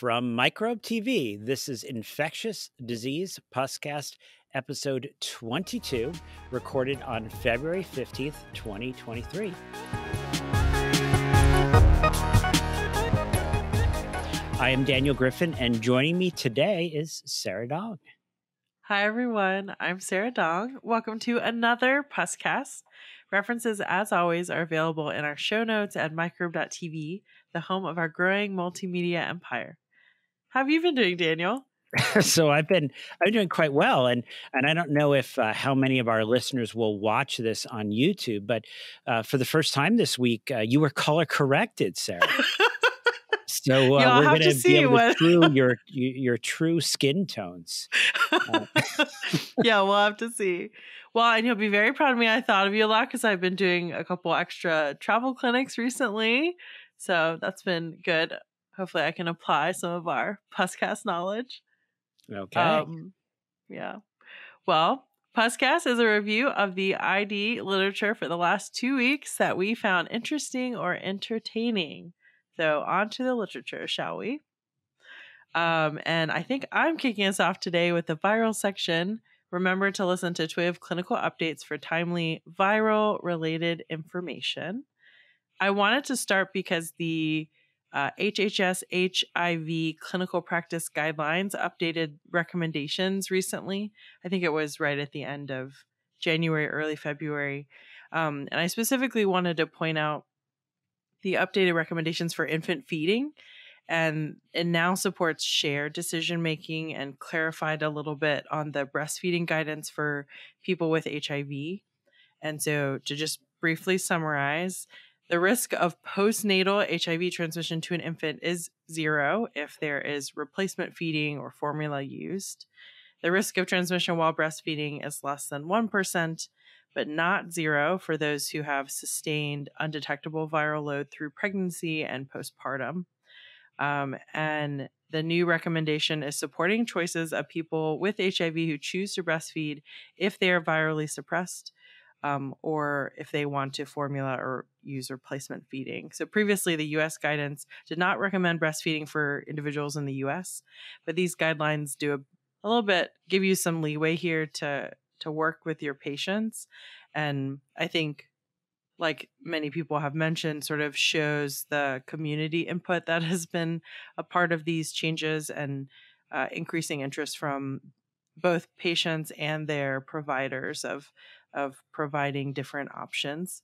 From Microbe TV, this is Infectious Disease Puscast, episode 22, recorded on February 15th, 2023. I am Daniel Griffin, and joining me today is Sarah Dong. Hi, everyone. I'm Sarah Dong. Welcome to another Puscast. References, as always, are available in our show notes at microbe.tv, the home of our growing multimedia empire. How have you been doing, Daniel? So I've been doing quite well, and I don't know if how many of our listeners will watch this on YouTube, but for the first time this week, you were color corrected, Sarah. So we're going to be able to prove your true skin tones. Yeah, we'll have to see. Well, and you'll be very proud of me. I thought of you a lot because I've been doing a couple extra travel clinics recently, so that's been good. Hopefully I can apply some of our Puscast knowledge. Okay. Yeah. Well, Puscast is a review of the ID literature for the last 2 weeks that we found interesting or entertaining. So on to the literature, shall we? And I think I'm kicking us off today with the viral section. Remember to listen to TWIV clinical updates for timely viral-related information. I wanted to start because the HHS HIV clinical practice guidelines updated recommendations recently. I think it was right at the end of January, early February. And I specifically wanted to point out the updated recommendations for infant feeding, and it now supports shared decision-making and clarified a little bit on the breastfeeding guidance for people with HIV. And so to just briefly summarize, the risk of postnatal HIV transmission to an infant is zero if there is replacement feeding or formula used. The risk of transmission while breastfeeding is less than 1%. But not zero for those who have sustained undetectable viral load through pregnancy and postpartum. And the new recommendation is supporting choices of people with HIV who choose to breastfeed if they are virally suppressed or if they want to formula or use replacement feeding. So previously, the U.S. guidance did not recommend breastfeeding for individuals in the U.S., but these guidelines do a little bit, give you some leeway here to work with your patients. And I think, like many people have mentioned, sort of shows the community input that has been a part of these changes and increasing interest from both patients and their providers of providing different options.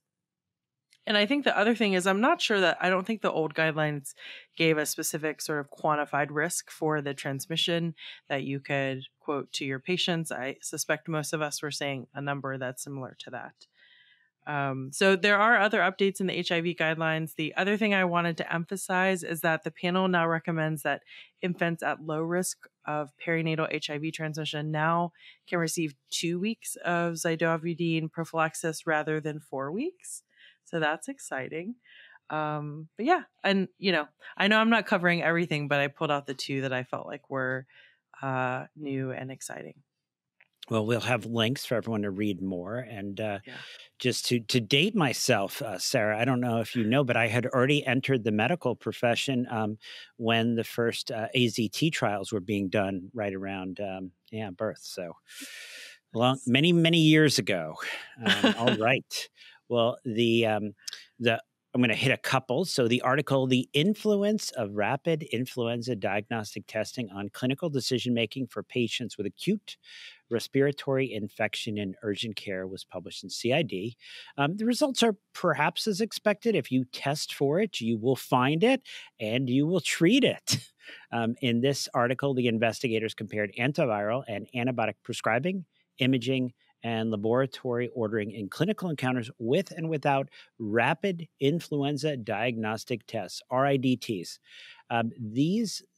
And I think the other thing is I don't think the old guidelines gave a specific sort of quantified risk for the transmission that you could quote to your patients. I suspect most of us were saying a number that's similar to that. So there are other updates in the HIV guidelines. The other thing I wanted to emphasize is that the panel now recommends that infants at low risk of perinatal HIV transmission now can receive 2 weeks of zidovudine prophylaxis rather than 4 weeks. So that's exciting. But yeah, and you know, I know I'm not covering everything, but I pulled out the two that I felt like were new and exciting. Well, we'll have links for everyone to read more. And just to date myself, Sarah, I don't know if you know, but I had already entered the medical profession when the first AZT trials were being done right around birth. So many years ago. All right. Well, I'm going to hit a couple. So the article, The Influence of Rapid Influenza Diagnostic Testing on Clinical Decision-Making for Patients with Acute Respiratory Infection in Urgent Care, was published in CID. The results are perhaps as expected. If you test for it, you will find it and you will treat it. In this article, the investigators compared antiviral and antibiotic prescribing, imaging, and laboratory ordering in clinical encounters with and without rapid influenza diagnostic tests, RIDTs.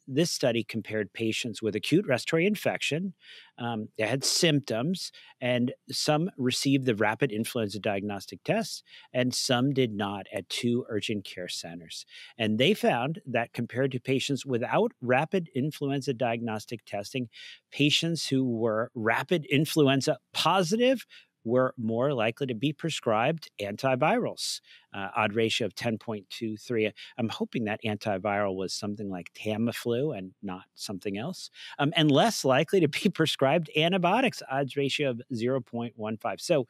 This study compared patients with acute respiratory infection that had symptoms, and some received the rapid influenza diagnostic tests, and some did not at 2 urgent care centers. And they found that compared to patients without rapid influenza diagnostic testing, patients who were rapid influenza positive were more likely to be prescribed antivirals, odd ratio of 10.23. I'm hoping that antiviral was something like Tamiflu and not something else, and less likely to be prescribed antibiotics, odds ratio of 0.15. So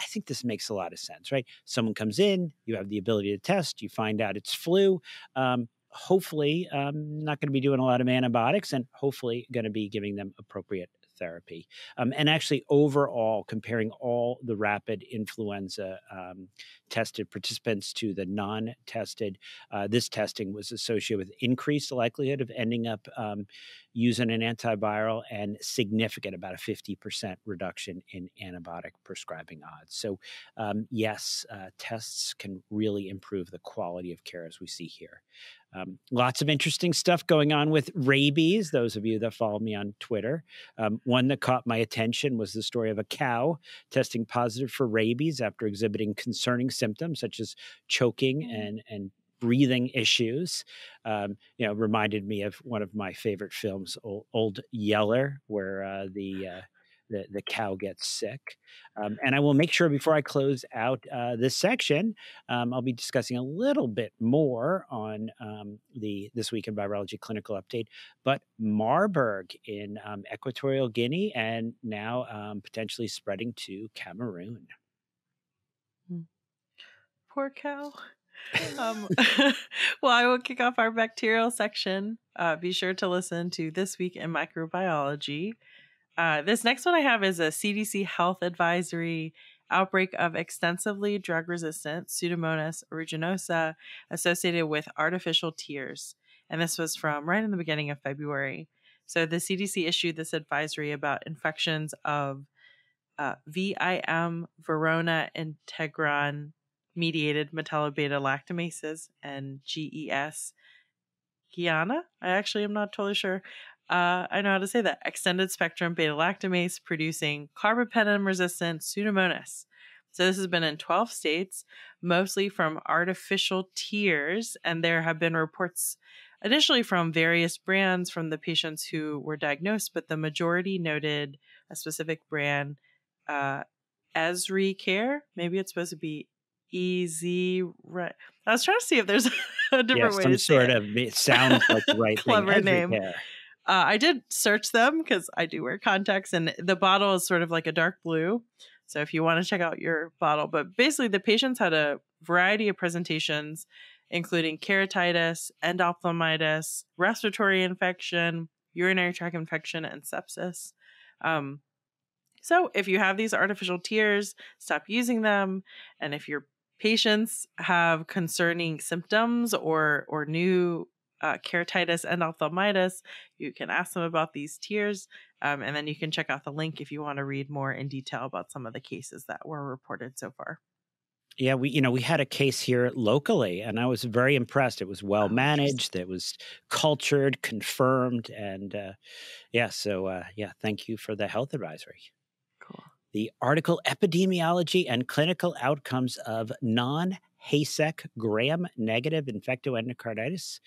I think this makes a lot of sense, right? Someone comes in, you have the ability to test, you find out it's flu. Hopefully, not going to be doing a lot of antibiotics and hopefully going to be giving them appropriate therapy. And actually, overall, comparing all the rapid influenza tested participants to the non-tested, this testing was associated with increased likelihood of ending up using an antiviral and significant, about a 50% reduction in antibiotic prescribing odds. So yes, tests can really improve the quality of care as we see here. Lots of interesting stuff going on with rabies, those of you that follow me on Twitter. One that caught my attention was the story of a cow testing positive for rabies after exhibiting concerning symptoms such as choking and breathing issues. You know, reminded me of one of my favorite films, Old Yeller, where the cow gets sick. And I will make sure before I close out this section, I'll be discussing a little bit more on the This Week in Virology clinical update, but Marburg in Equatorial Guinea and now potentially spreading to Cameroon. Poor cow. Well, I will kick off our bacterial section. Be sure to listen to This Week in Microbiology. This next one I have is a CDC health advisory: outbreak of extensively drug-resistant Pseudomonas aeruginosa associated with artificial tears. And this was from right in the beginning of February. So the CDC issued this advisory about infections of VIM, Verona integron-mediated metallo beta lactamases, and GES. Guiana? I actually am not totally sure. I know how to say that. Extended spectrum beta lactamase producing carbapenem resistant Pseudomonas. So this has been in 12 states, mostly from artificial tears. And there have been reports initially from various brands from the patients who were diagnosed, but the majority noted a specific brand, EzriCare. Maybe it's supposed to be EZ, right? I was trying to see if there's a different way to say it. It sounds like the right clever thing. Name. I did search them because I do wear contacts, and the bottle is sort of like a dark blue. So if you want to check out your bottle, but basically the patients had a variety of presentations, including keratitis, endophthalmitis, respiratory infection, urinary tract infection, and sepsis. So if you have these artificial tears, stop using them. And if your patients have concerning symptoms or new keratitis and endophthalmitis, you can ask them about these tears, and then you can check out the link if you want to read more in detail about some of the cases that were reported so far. Yeah, we had a case here locally, and I was very impressed. It was well managed, it was cultured, confirmed, and yeah. So yeah, thank you for the health advisory. Cool. The article: Epidemiology and Clinical Outcomes of Non-HASEC Gram-Negative Infectoendocarditis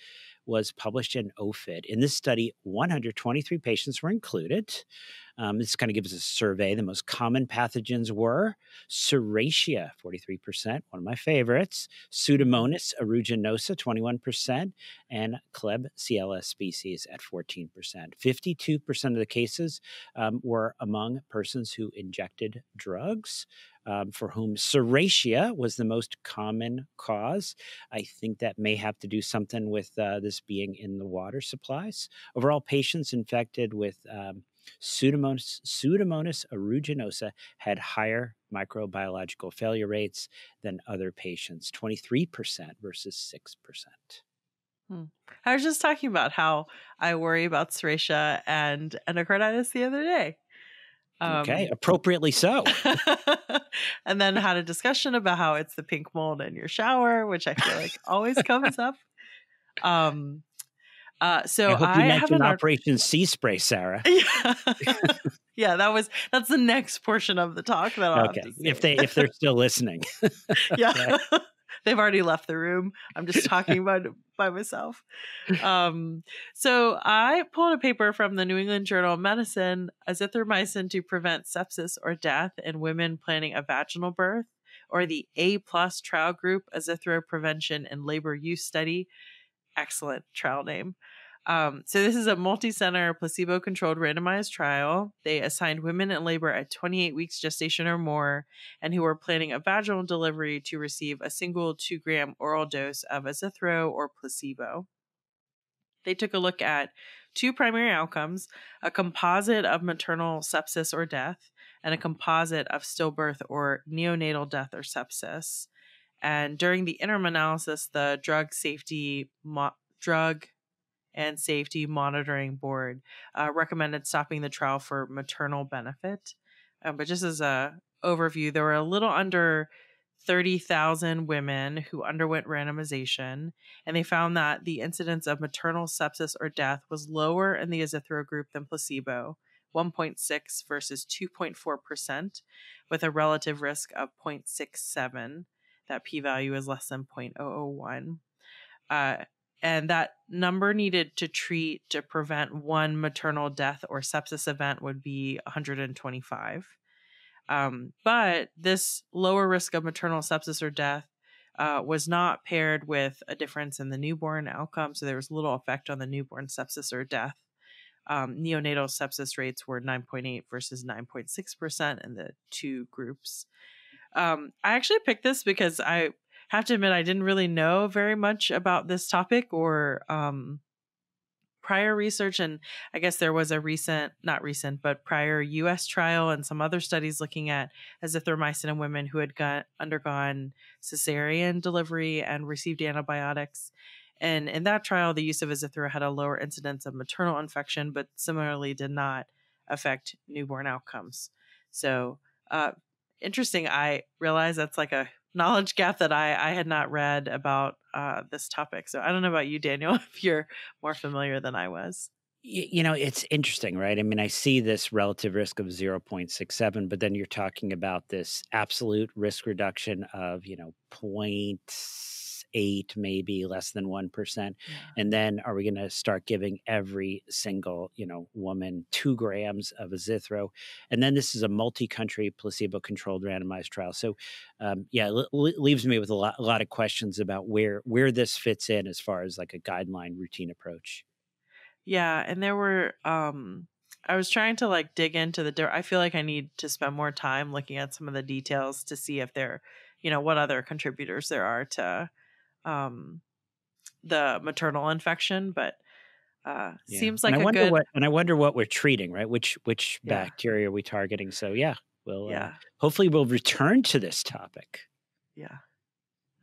was published in OFID. In this study, 123 patients were included. This kind of gives us a survey. The most common pathogens were serratia, 43%, one of my favorites, Pseudomonas aeruginosa, 21%, and Kleb CLS species at 14%. 52% of the cases were among persons who injected drugs, for whom serratia was the most common cause. I think that may have to do something with this being in the water supplies. Overall, patients infected with Pseudomonas aeruginosa had higher microbiological failure rates than other patients, 23% versus 6%. I was just talking about how I worry about serratia and endocarditis the other day. Okay, appropriately so. And then had a discussion about how it's the pink mold in your shower, which I feel like always comes up. So I hope you mentioned Operation Sea Spray, Sarah. Yeah. Yeah, that's the next portion of the talk that I'll have to say. If they're still listening. Yeah. They've already left the room. I'm just talking about by myself. So I pulled a paper from the New England Journal of Medicine, azithromycin to prevent sepsis or death in women planning a vaginal birth, or the A+ trial group, azithro prevention and labor use study. Excellent trial name. So this is a multi-center placebo-controlled randomized trial. They assigned women in labor at 28 weeks gestation or more and who were planning a vaginal delivery to receive a single 2-gram oral dose of azithro or placebo. They took a look at two primary outcomes, a composite of maternal sepsis or death and a composite of stillbirth or neonatal death or sepsis. And during the interim analysis, the Drug and Safety Monitoring Board recommended stopping the trial for maternal benefit. But just as an overview, there were a little under 30,000 women who underwent randomization, and they found that the incidence of maternal sepsis or death was lower in the azithro group than placebo, 1.6 versus 2.4%, with a relative risk of 0.67. That p-value is less than 0.001. And that number needed to treat to prevent one maternal death or sepsis event would be 125. But this lower risk of maternal sepsis or death was not paired with a difference in the newborn outcome. So there was little effect on the newborn sepsis or death. Neonatal sepsis rates were 9.8 versus 9.6% in the two groups. I actually picked this because I have to admit, I didn't really know very much about this topic or prior research. And I guess there was a recent, not recent, but prior U.S. trial and some other studies looking at azithromycin in women who had undergone cesarean delivery and received antibiotics. And in that trial, the use of azithro had a lower incidence of maternal infection, but similarly did not affect newborn outcomes. So interesting. I realize that's like a knowledge gap that I had not read about this topic. So I don't know about you, Daniel, if you're more familiar than I was. You know, it's interesting, right? I mean, I see this relative risk of 0.67, but then you're talking about this absolute risk reduction of, you know, 0.8, maybe less than 1%. Yeah. And then are we going to start giving every single, you know, woman 2 grams of azithro? And then this is a multi-country placebo-controlled randomized trial. So yeah, it leaves me with a lot of questions about where this fits in as far as like a guideline routine approach. Yeah. And there were, I was trying to like dig into the, I feel like I need to spend more time looking at some of the details to see if there, you know, what other contributors there are to the maternal infection, but yeah. Seems like I wonder what we're treating, right? Which yeah. Bacteria are we targeting? So yeah, we'll hopefully we'll return to this topic. Yeah.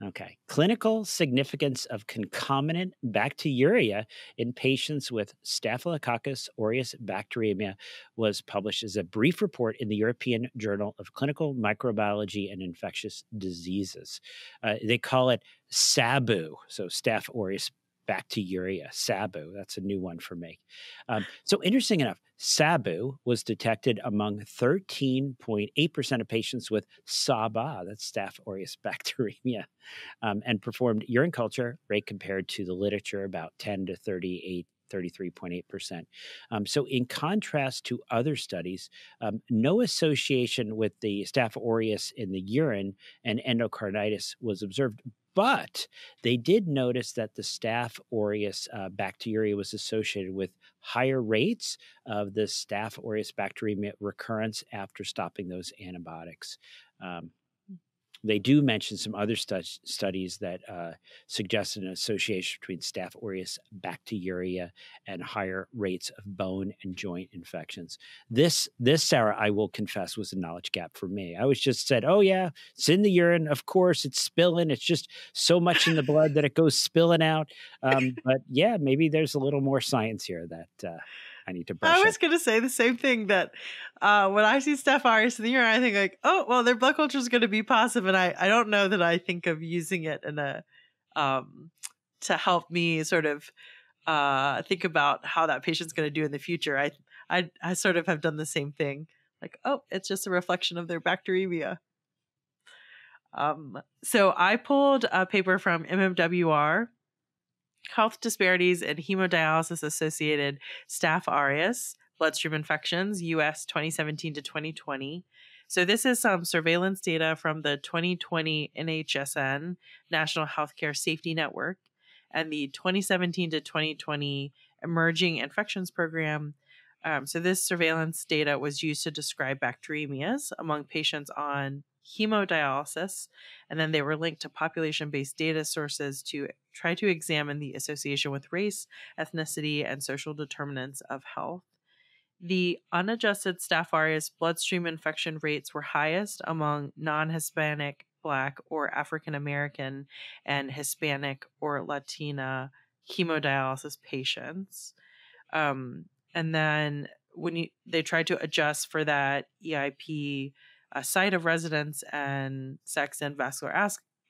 Okay. Clinical significance of concomitant bacteriuria in patients with Staphylococcus aureus bacteremia was published as a brief report in the European Journal of Clinical Microbiology and Infectious Diseases. They call it SABU, so Staph aureus bacteriuria, SABU. That's a new one for me. So interesting enough, SABU was detected among 13.8% of patients with SABA, that's Staph aureus bacteremia, and performed urine culture rate compared to the literature about 10 to 33.8%. So in contrast to other studies, no association with the Staph aureus in the urine and endocarditis was observed, but they did notice that the Staph aureus bacteria was associated with higher rates of the Staph aureus bacteremia recurrence after stopping those antibiotics. They do mention some other studies that suggested an association between Staph aureus bacteria and higher rates of bone and joint infections. This, Sarah, I will confess, was a knowledge gap for me. I was just said, oh, yeah, it's in the urine. Of course, it's spilling. It's just so much in the blood that it goes spilling out. But, yeah, maybe there's a little more science here that I need to brush up. I was going to say the same thing, that when I see Staph aureus in the urine, I think like, oh, well, their blood culture is going to be positive. And I don't know that I think of using it in a to help me sort of think about how that patient's going to do in the future. I sort of have done the same thing. Like, oh, it's just a reflection of their bacteremia. So I pulled a paper from MMWR, Health Disparities in Hemodialysis-Associated Staph aureus, Bloodstream Infections, U.S. 2017 to 2020. So this is some surveillance data from the 2020 NHSN, National Healthcare Safety Network, and the 2017 to 2020 Emerging Infections Program. So this surveillance data was used to describe bacteremias among patients on hemodialysis, and then they were linked to population-based data sources to try to examine the association with race, ethnicity, and social determinants of health. The unadjusted Staph aureus bloodstream infection rates were highest among non-Hispanic, Black, or African-American and Hispanic or Latina hemodialysis patients. And then when they tried to adjust for that EIP, site of residence and sex and vascular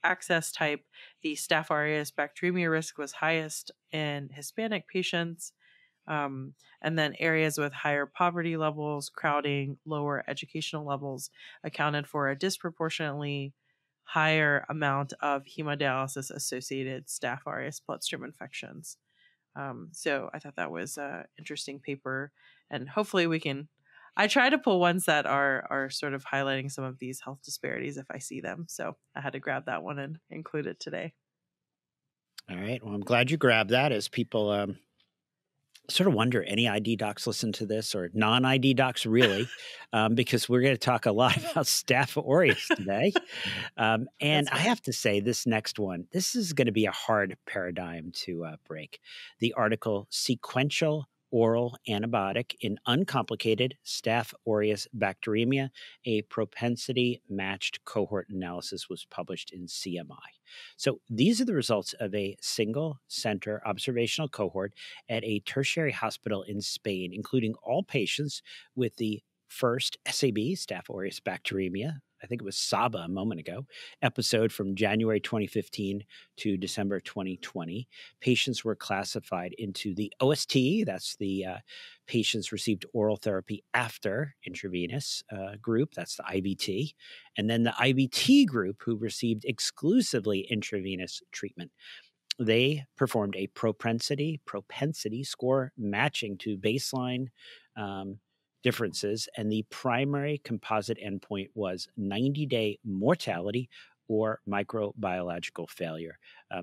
access type, the Staph aureus bacteremia risk was highest in Hispanic patients. And then areas with higher poverty levels, crowding, lower educational levels accounted for a disproportionately higher amount of hemodialysis-associated Staph aureus bloodstream infections. So I thought that was an interesting paper, and hopefully we can... I try to pull ones that are sort of highlighting some of these health disparities if I see them. So I had to grab that one and include it today. All right. Well, I'm glad you grabbed that, as people... sort of wonder, any ID docs listen to this, or non-ID docs really, because we're going to talk a lot about Staph aureus today. And I have to say, this next one, this is going to be a hard paradigm to break. The article, Sequential Oral Antibiotic in Uncomplicated Staph aureus Bacteremia, a propensity-matched cohort analysis, was published in CMI. So these are the results of a single-center observational cohort at a tertiary hospital in Spain, including all patients with the first SAB, Staph aureus bacteremia, I think it was Saba a moment ago, episode from January 2015 to December 2020. Patients were classified into the OST, that's the patients received oral therapy after intravenous group, that's the IVT, and then the IVT group who received exclusively intravenous treatment. They performed a propensity score matching to baseline differences, and the primary composite endpoint was 90-day mortality or microbiological failure.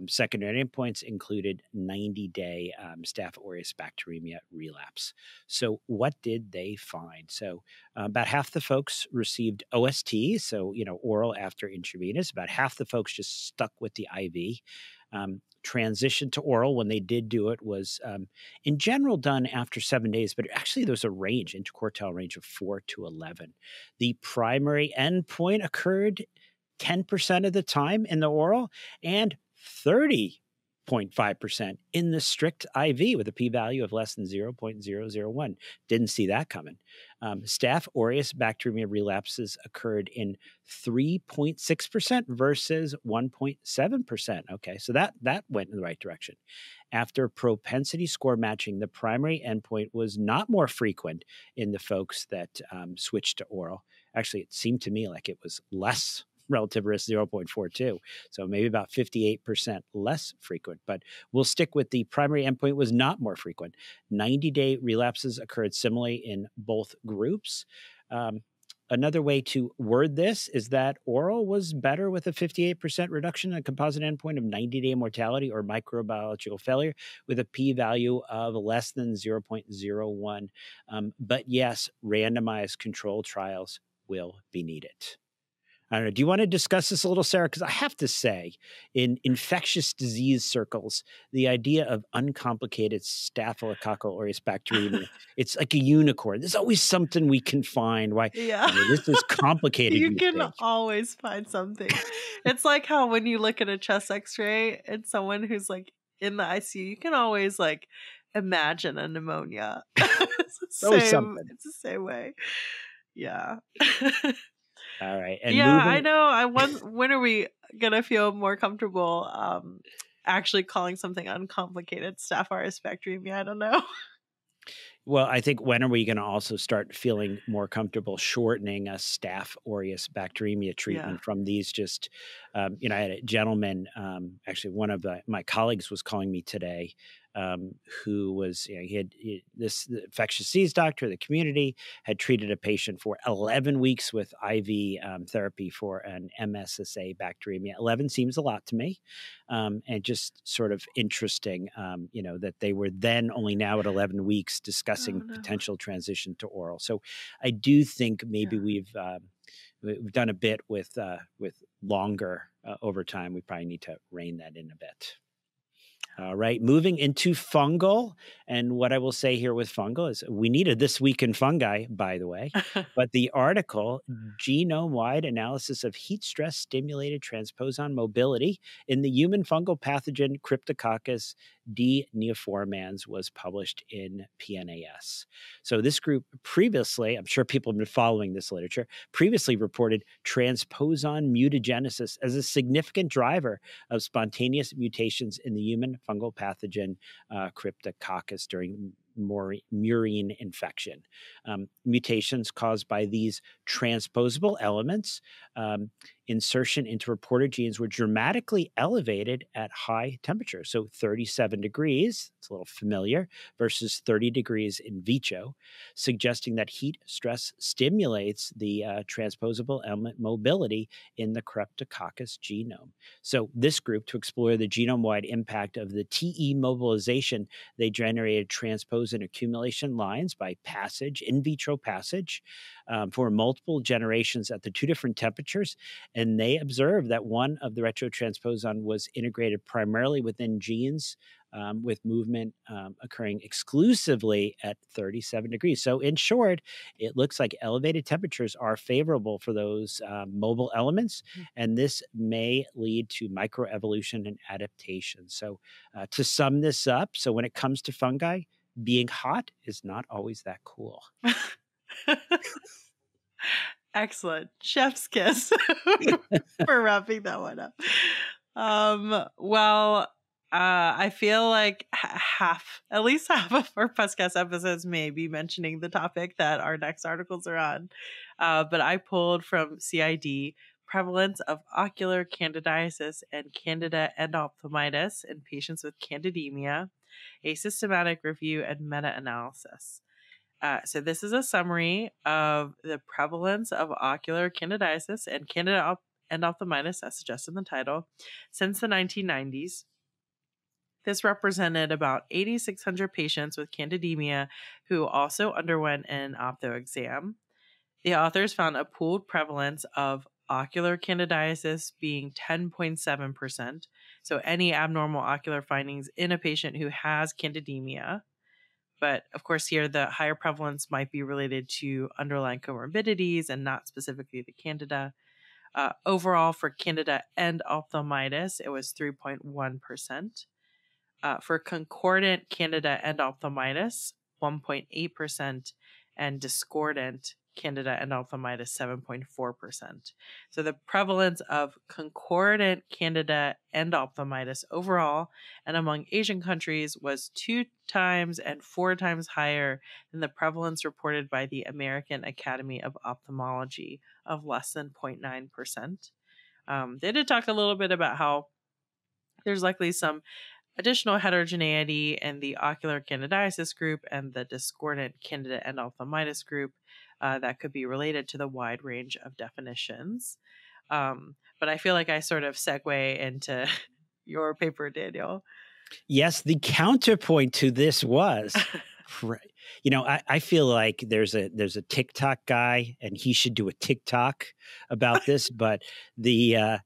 Secondary endpoints included 90-day Staph aureus bacteremia relapse. So what did they find? So about half the folks received OST, so, you know, oral after intravenous. About half the folks just stuck with the IV. Transition to oral, when they did do it, was in general done after 7 days, but actually there's a range, interquartile range of 4 to 11. The primary endpoint occurred 10% of the time in the oral and 30.5% in the strict IV, with a p-value of less than 0.001. Didn't see that coming. Staph aureus bacteremia relapses occurred in 3.6% versus 1.7%. Okay, so that went in the right direction. After propensity score matching, the primary endpoint was not more frequent in the folks that switched to oral. Actually, it seemed to me like it was less. Relative risk 0.42, so maybe about 58% less frequent, but we'll stick with the primary endpoint was not more frequent. 90-day relapses occurred similarly in both groups. Another way to word this is that oral was better with a 58% reduction in a composite endpoint of 90-day mortality or microbiological failure, with a p-value of less than 0.01. But yes, randomized control trials will be needed. I don't know. Do you want to discuss this a little, Sarah? Because I have to say, in infectious disease circles, the idea of uncomplicated staphylococcal aureus bacteremia, it's like a unicorn. There's always something we can find. Why? Yeah. I mean, this is complicated. You can always find something. It's like how when you look at a chest x-ray and someone who's like in the ICU, you can always like imagine a pneumonia. It's the same way. Yeah. All right. And yeah, I know. When are we going to feel more comfortable actually calling something uncomplicated Staph aureus bacteremia? I don't know. Well, I think when are we going to also start feeling more comfortable shortening a staph aureus bacteremia treatment from these just, I had a gentleman, actually one of my colleagues was calling me today, who was, the infectious disease doctor of the community had treated a patient for 11 weeks with IV therapy for an MSSA bacteremia. 11 seems a lot to me. And just sort of interesting, that they were then only now at 11 weeks discussing potential transition to oral. So I do think maybe we've done a bit with longer over time. We probably need to rein that in a bit. All right, moving into fungal. And what I will say here with fungal is we needed This Week in Fungi, by the way, but the article, Genome-Wide Analysis of Heat Stress-Stimulated Transposon Mobility in the Human Fungal Pathogen Cryptococcus D. neoformans, was published in PNAS. So this group previously, I'm sure people have been following this literature, previously reported transposon mutagenesis as a significant driver of spontaneous mutations in the human fungal pathogen Cryptococcus during murine infection. Mutations caused by these transposable elements, insertion into reported genes, were dramatically elevated at high temperatures. So 37 degrees, it's a little familiar, versus 30 degrees in vitro, suggesting that heat stress stimulates the transposable element mobility in the Cryptococcus genome. So this group, to explore the genome-wide impact of the TE mobilization, they generated transposon accumulation lines by passage, in vitro passage, for multiple generations at the two different temperatures. And they observed that one of the retrotransposon was integrated primarily within genes, with movement occurring exclusively at 37 degrees. So in short, it looks like elevated temperatures are favorable for those mobile elements, and this may lead to microevolution and adaptation. So to sum this up, so when it comes to fungi, being hot is not always that cool. Excellent. Chef's kiss for wrapping that one up. I feel like at least half of our podcast episodes may be mentioning the topic that our next articles are on. But I pulled from CID, prevalence of ocular candidiasis and candida endophthalmitis in patients with candidemia, a systematic review and meta-analysis. So this is a summary of the prevalence of ocular candidiasis and candida endophthalmitis, as suggested in the title, since the 1990s. This represented about 8,600 patients with candidemia who also underwent an ophtho exam. The authors found a pooled prevalence of ocular candidiasis being 10.7%, so any abnormal ocular findings in a patient who has candidemia. But of course, here the higher prevalence might be related to underlying comorbidities and not specifically the candida. Overall, for candida endophthalmitis, it was 3.1%. For concordant candida endophthalmitis, 1.8%, and discordant candida endophthalmitis, 7.4%. So the prevalence of concordant candida endophthalmitis overall and among Asian countries was 2 times and 4 times higher than the prevalence reported by the American Academy of Ophthalmology of less than 0.9%. They did talk a little bit about how there's likely some additional heterogeneity in the ocular candidiasis group and the discordant candida endophthalmitis group that could be related to the wide range of definitions. But I feel like I sort of segue into your paper, Daniel. Yes, the counterpoint to this was... Right. I feel like there's a TikTok guy, and he should do a TikTok about this, but the...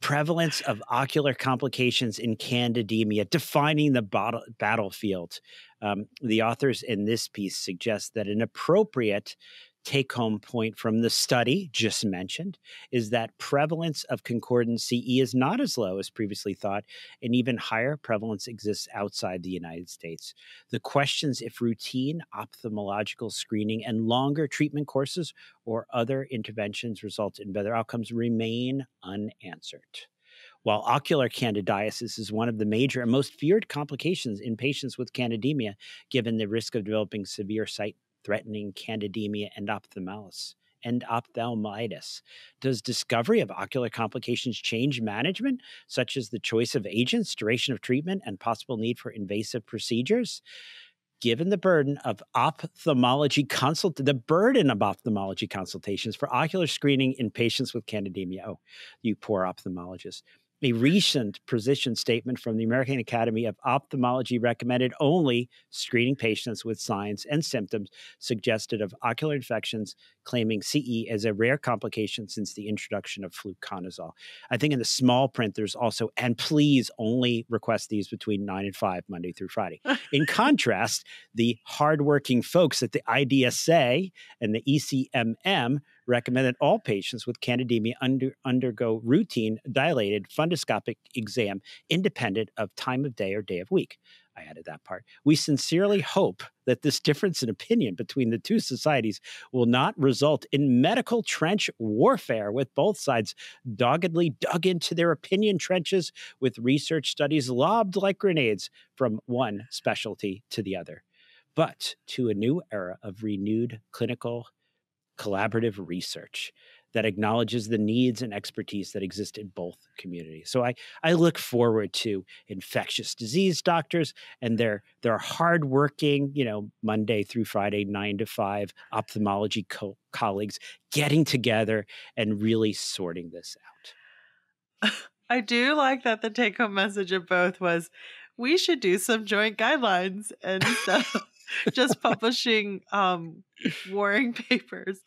prevalence of ocular complications in candidemia, defining the battlefield. The authors in this piece suggest that an appropriate take-home point from the study just mentioned is that prevalence of concordant CE is not as low as previously thought, and even higher prevalence exists outside the United States. The questions if routine ophthalmological screening and longer treatment courses or other interventions result in better outcomes remain unanswered. while ocular candidiasis is one of the major and most feared complications in patients with candidemia, given the risk of developing severe sight-threatening candidemia and ophthalmitis. Does discovery of ocular complications change management, such as the choice of agents, duration of treatment, and possible need for invasive procedures? Given the burden of ophthalmology consultations for ocular screening in patients with candidemia. Oh, you poor ophthalmologists. A recent position statement from the American Academy of Ophthalmology recommended only screening patients with signs and symptoms suggested of ocular infections, claiming CE as a rare complication since the introduction of fluconazole. I think in the small print, there's also, and please only request these between 9 and 5, Monday through Friday. In contrast, the hardworking folks at the IDSA and the ECMM recommend that all patients with candidemia undergo routine dilated fundoscopic exam independent of time of day or day of week. I added that part. We sincerely hope that this difference in opinion between the two societies will not result in medical trench warfare, with both sides doggedly dug into their opinion trenches with research studies lobbed like grenades from one specialty to the other, but to a new era of renewed clinical collaborative research that acknowledges the needs and expertise that exist in both communities. So I look forward to infectious disease doctors and their hardworking, you know, Monday through Friday, 9 to 5 ophthalmology colleagues getting together and really sorting this out. I do like that the take-home message of both was, we should do some joint guidelines and stuff. Just publishing warring papers.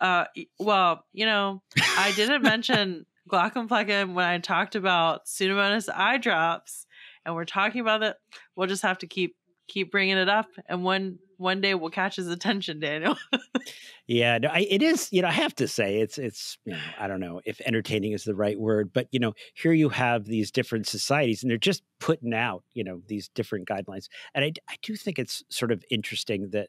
Well, you know, I didn't mention glaucoplegium when I talked about Pseudomonas eye drops, and we're talking about it. We'll just have to keep bringing it up, and one day we'll catch his attention, Daniel. Yeah, no, it is. You know, I have to say it's. You know, I don't know if entertaining is the right word, but you know, here you have these different societies, and they're just putting out, you know, these different guidelines. And I do think it's sort of interesting that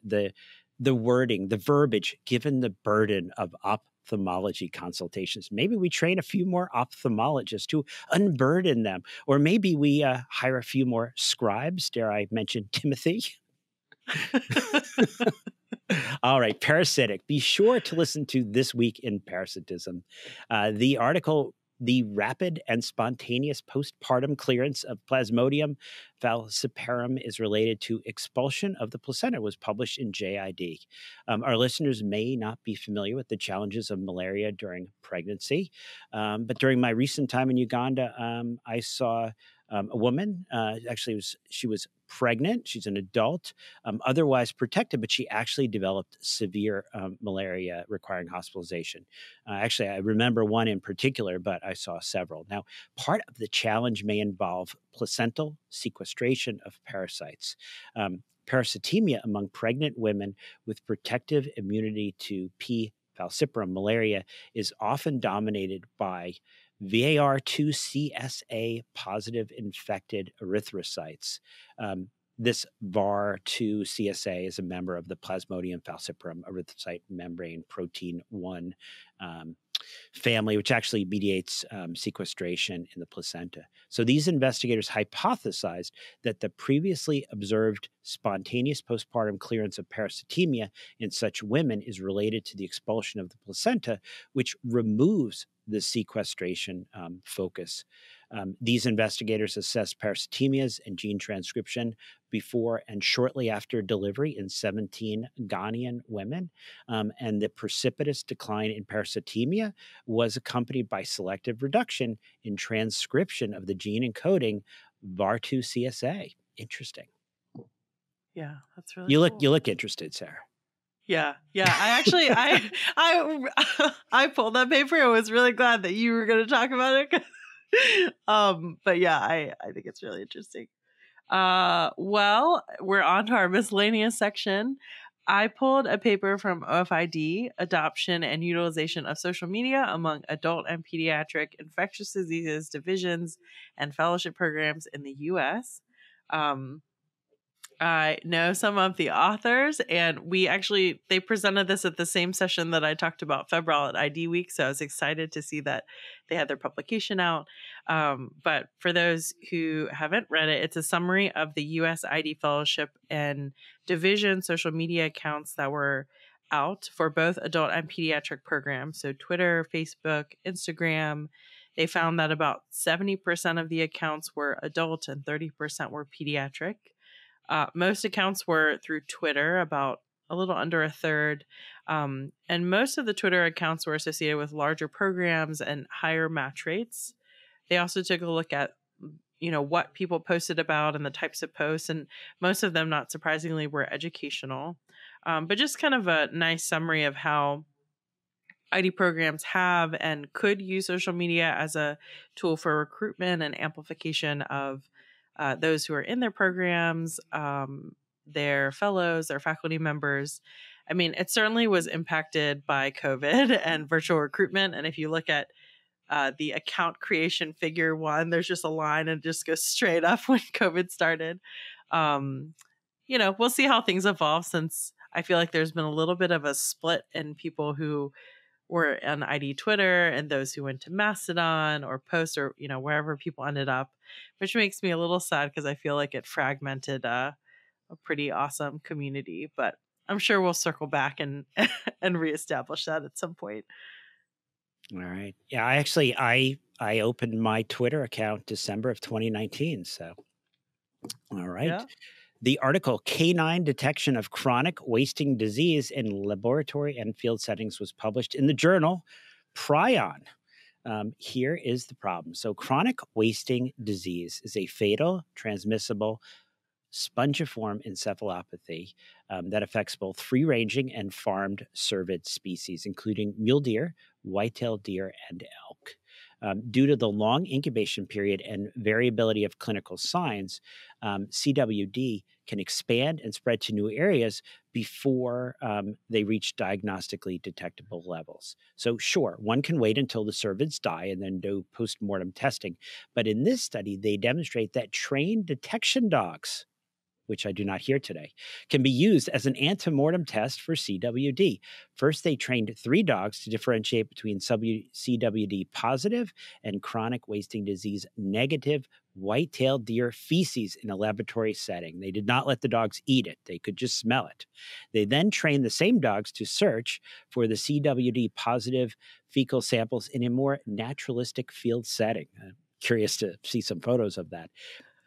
the wording, the verbiage, given the burden of ophthalmology consultations. Maybe we train a few more ophthalmologists to unburden them, or maybe we hire a few more scribes. Dare I mention Timothy? All right, parasitic. Be sure to listen to This Week in Parasitism. The article, The Rapid and Spontaneous Postpartum Clearance of Plasmodium falciparum is Related to Expulsion of the Placenta, was published in JID. Our listeners may not be familiar with the challenges of malaria during pregnancy, but during my recent time in Uganda, I saw a woman, actually she was pregnant. She's an adult, otherwise protected, but she actually developed severe malaria requiring hospitalization. Actually, I remember one in particular, but I saw several. Now, part of the challenge may involve placental sequestration of parasites. Parasitemia among pregnant women with protective immunity to P. falciparum malaria is often dominated by VAR2-CSA positive infected erythrocytes. This VAR2-CSA is a member of the Plasmodium falciparum erythrocyte membrane protein 1 family, which actually mediates sequestration in the placenta. So these investigators hypothesized that the previously observed spontaneous postpartum clearance of parasitemia in such women is related to the expulsion of the placenta, which removes the sequestration focus. These investigators assessed parasitemias and gene transcription before and shortly after delivery in 17 Ghanaian women, and the precipitous decline in parasitemia was accompanied by selective reduction in transcription of the gene encoding VAR2-CSA. Interesting. Yeah, that's really cool. You look interested, Sarah. Yeah. I actually, I pulled that paper. I was really glad that you were going to talk about it. But yeah, I think it's really interesting. Well, we're on to our miscellaneous section. I pulled a paper from OFID, Adoption and Utilization of Social Media Among Adult and Pediatric Infectious Diseases Divisions and Fellowship Programs in the U.S. I know some of the authors, and they presented this at the same session that I talked about Febrile at ID Week. So I was excited to see that they had their publication out. But for those who haven't read it, it's a summary of the U.S. ID Fellowship and Division social media accounts that were out for both adult and pediatric programs. So Twitter, Facebook, Instagram. They found that about 70% of the accounts were adult and 30% were pediatric. Most accounts were through Twitter, about a little under a third. And most of the Twitter accounts were associated with larger programs and higher match rates. They also took a look at, what people posted about and the types of posts. And most of them, not surprisingly, were educational. But just kind of a nice summary of how ID programs have and could use social media as a tool for recruitment and amplification of those who are in their programs, their fellows, their faculty members. I mean, it certainly was impacted by COVID and virtual recruitment. And if you look at the account creation figure one, there's just a line and it just goes straight up when COVID started. We'll see how things evolve, since I feel like there's been a little bit of a split in people who were on ID Twitter and those who went to Mastodon or Post or, wherever people ended up, which makes me a little sad because I feel like it fragmented a pretty awesome community. But I'm sure we'll circle back and reestablish that at some point. All right. Yeah, I opened my Twitter account December of 2019. So, all right. Yeah. The article, Canine Detection of Chronic Wasting Disease in Laboratory and Field Settings, was published in the journal Prion. Here is the problem. So chronic wasting disease is a fatal, transmissible, spongiform encephalopathy that affects both free-ranging and farmed cervid species, including mule deer, white-tailed deer, and elk. Due to the long incubation period and variability of clinical signs, CWD can expand and spread to new areas before they reach diagnostically detectable levels. So sure, one can wait until the cervids die and then do postmortem testing. But in this study, they demonstrate that trained detection dogs, which I do not hear today, can be used as an antemortem test for CWD. First, they trained 3 dogs to differentiate between CWD positive and chronic wasting disease negative white-tailed deer feces in a laboratory setting. They did not let the dogs eat it. They could just smell it. They then trained the same dogs to search for the CWD positive fecal samples in a more naturalistic field setting. I'm curious to see some photos of that.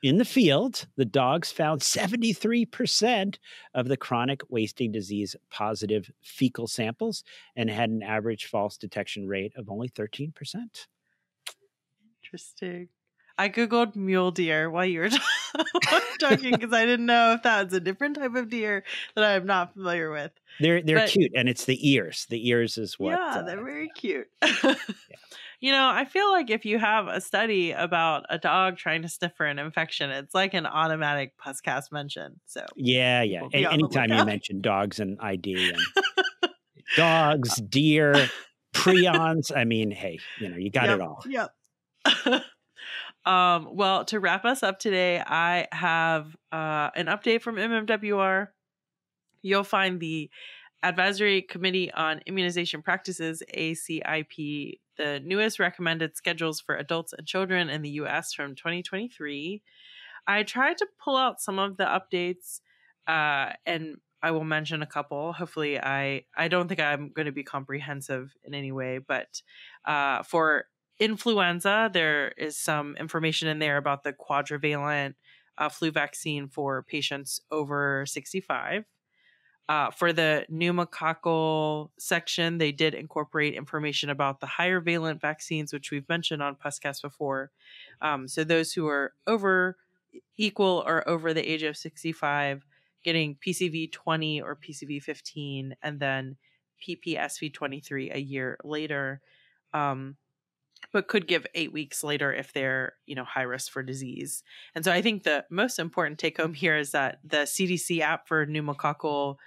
In the field, the dogs found 73% of the chronic wasting disease positive fecal samples and had an average false detection rate of only 13%. Interesting. I Googled mule deer while you were talking because I didn't know if that was a different type of deer that I'm not familiar with. They're cute, and it's the ears. The ears is what. Yeah, they're very cute. Yeah. I feel like if you have a study about a dog trying to sniff for an infection, it's like an automatic Puscast mention. So yeah. And anytime you mention dogs and ID, and dogs, deer, prions. I mean, hey, you got it all. Yep. Well, to wrap us up today, I have an update from MMWR. You'll find the Advisory Committee on Immunization Practices, ACIP, the newest recommended schedules for adults and children in the U.S. from 2023. I tried to pull out some of the updates, and I will mention a couple. Hopefully, I don't think I'm going to be comprehensive in any way, but for influenza, there is some information in there about the quadrivalent flu vaccine for patients over 65. For the pneumococcal section, they did incorporate information about the higher valent vaccines, which we've mentioned on Puscast before. So those who are equal or over the age of 65, getting PCV20 or PCV15, and then PPSV23 a year later. But could give 8 weeks later if they're, high risk for disease. And so I think the most important take home here is that the CDC app for pneumococcal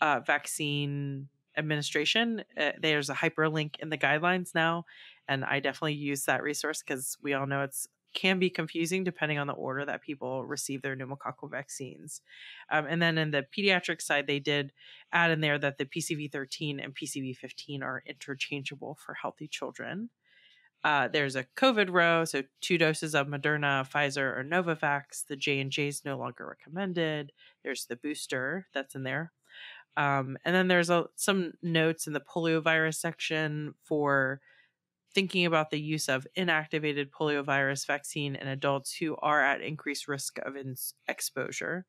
vaccine administration, there's a hyperlink in the guidelines now. And I definitely use that resource because we all know it's can be confusing depending on the order that people receive their pneumococcal vaccines. And then in the pediatric side, they did add in there that the PCV13 and PCV15 are interchangeable for healthy children. There's a COVID row, so 2 doses of Moderna, Pfizer, or Novavax. The J&J is no longer recommended. There's the booster that's in there. And then there's some notes in the poliovirus section for thinking about the use of inactivated poliovirus vaccine in adults who are at increased risk of exposure.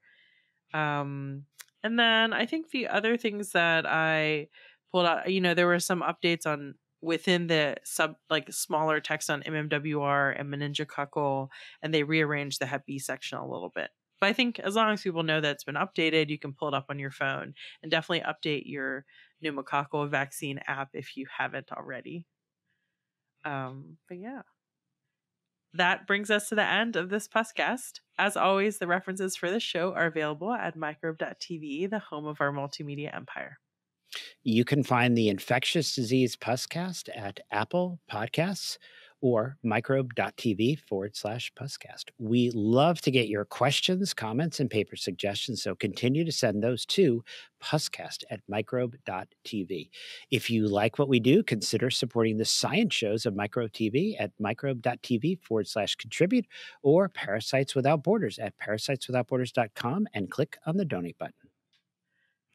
And then I think the other things that I pulled out, there were some updates on within the smaller text on MMWR and meningococcal, and they rearranged the Hep B section a little bit. But I think as long as people know that it's been updated, you can pull it up on your phone and definitely update your pneumococcal vaccine app if you haven't already. But yeah, that brings us to the end of this Puscast. As always, the references for this show are available at microbe.tv, the home of our multimedia empire. You can find the Infectious Disease Puscast at Apple Podcasts or microbe.tv/Puscast. We love to get your questions, comments, and paper suggestions, so continue to send those to puscast@microbe.tv. If you like what we do, consider supporting the science shows of Microbe TV at microbe.tv/contribute or Parasites Without Borders at ParasitesWithoutBorders.com and click on the donate button.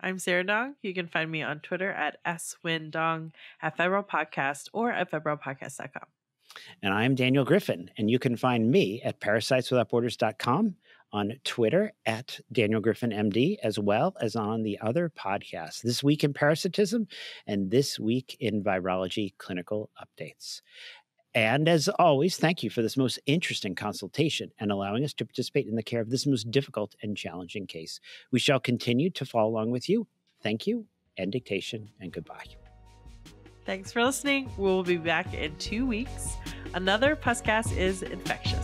I'm Sarah Dong. You can find me on Twitter at @swindong, at Febrile Podcast, or at febrilepodcast.com. And I'm Daniel Griffin, and you can find me at ParasitesWithoutBorders.com, on Twitter at Daniel Griffin MD, as well as on the other podcasts, This Week in Parasitism and This Week in Virology Clinical Updates. And as always, thank you for this most interesting consultation and allowing us to participate in the care of this most difficult and challenging case. We shall continue to follow along with you. Thank you, and dictation, and goodbye. Thanks for listening. We'll be back in 2 weeks. Another Puscast is infectious.